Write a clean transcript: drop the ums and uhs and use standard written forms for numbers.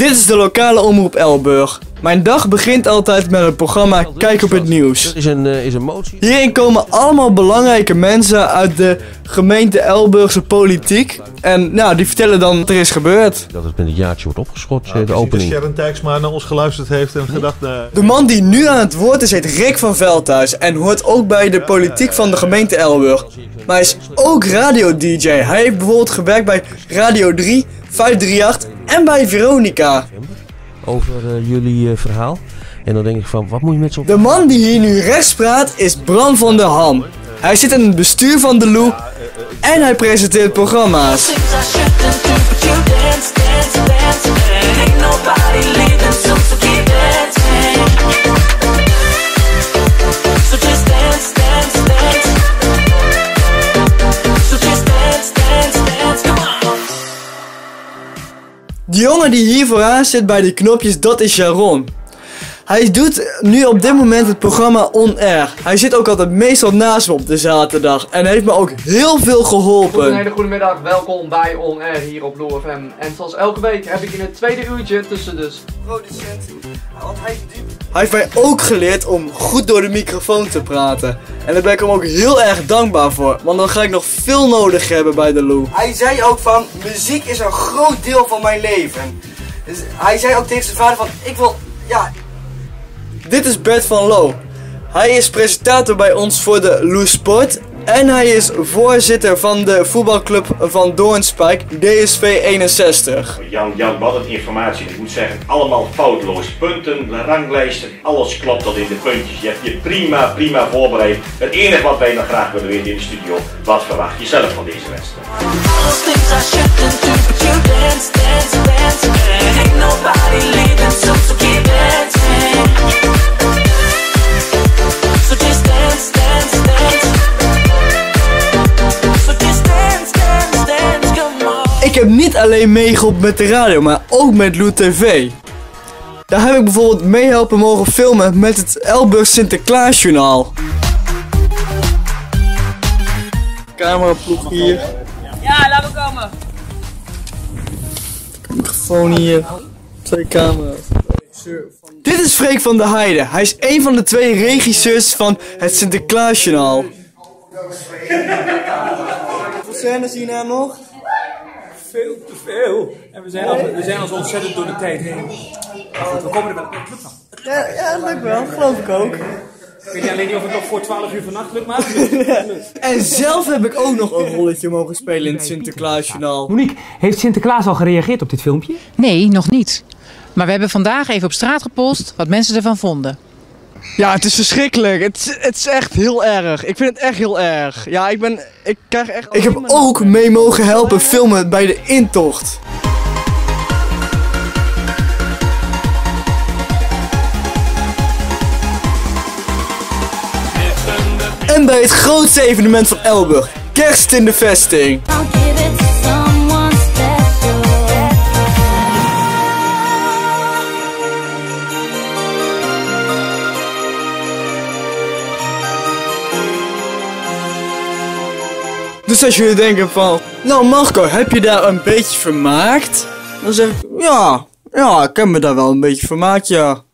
Dit is de lokale omroep Elburg. Mijn dag begint altijd met het programma Kijk op het nieuws. Er is een motie. Hierin komen allemaal belangrijke mensen uit de gemeente Elburgse politiek. En nou, die vertellen dan wat er is gebeurd. Dat het met een jaartje wordt opgeschort, de opening. Dat Sharon Tijksma naar ons geluisterd heeft en gedacht... De man die nu aan het woord is, heet Rick van Veldhuis. En hoort ook bij de politiek van de gemeente Elburg. Maar hij is ook radio-dj. Hij heeft bijvoorbeeld gewerkt bij Radio 3, 538 en bij Veronica. Over jullie verhaal. En dan denk ik van, wat moet je met zo'n... De man die hier nu rechts praat is Bram van den Ham. Hij zit in het bestuur van de Loe en hij presenteert programma's. De jongen die hier vooraan zit bij die knopjes, dat is Sharon. Hij doet nu op dit moment het programma On Air. Hij zit ook altijd meestal naast me op de zaterdag en heeft me ook heel veel geholpen. Een hele goede middag, welkom bij On Air hier op Loe FM. En zoals elke week heb ik in het tweede uurtje tussen dus producent, want hij heeft mij ook geleerd om goed door de microfoon te praten. En daar ben ik hem ook heel erg dankbaar voor, want dan ga ik nog veel nodig hebben bij de Loe. Hij zei ook van, muziek is een groot deel van mijn leven. Dus hij zei ook tegen zijn vader van, ik wil, ja... Dit is Bert van Loo. Hij is presentator bij ons voor de Loesport en hij is voorzitter van de voetbalclub van Doornspijk, DSV 61. Jan, wat een informatie. Ik moet zeggen, allemaal foutloos. Punten, ranglijsten, alles klopt tot in de puntjes. Je hebt je prima voorbereid. Het enige wat wij nog graag willen weten in de studio, wat verwacht je zelf van deze wedstrijd? Ik heb niet alleen meegeholpen met de radio, maar ook met Loo tv. Daar heb ik bijvoorbeeld meehelpen mogen filmen met het Elburg Sinterklaasjournaal. Cameraploeg hier. Ja, laten we komen. Microfoon hier. Twee camera's. Dit is Freek van de Heide. Hij is een van de twee regisseurs van het Sinterklaasjournaal. Hoeveel scènes hierna nog? Veel te veel. En we zijn al ontzettend door de tijd heen. We komen er wel op. Lukt nog. Ja, dat lukt wel. Geloof ik ook. Ik weet niet alleen niet of het nog voor 12 uur vannacht lukt, maar... En zelf heb ik ook nog een rolletje mogen spelen in het Sinterklaasjournaal. Monique, heeft Sinterklaas al gereageerd op dit filmpje? Nee, nog niet. Maar we hebben vandaag even op straat gepost wat mensen ervan vonden. Ja, het is verschrikkelijk. Het is echt heel erg. Ik vind het echt heel erg. Ja, ik krijg echt... Ik heb ook mee mogen helpen filmen bij de intocht. En bij het grootste evenement van Elburg. Kerst in de vesting. Dus als jullie denken van, nou Marco, heb je daar een beetje vermaakt? Dan zeg ik, ja, ik heb me daar wel een beetje vermaakt, ja.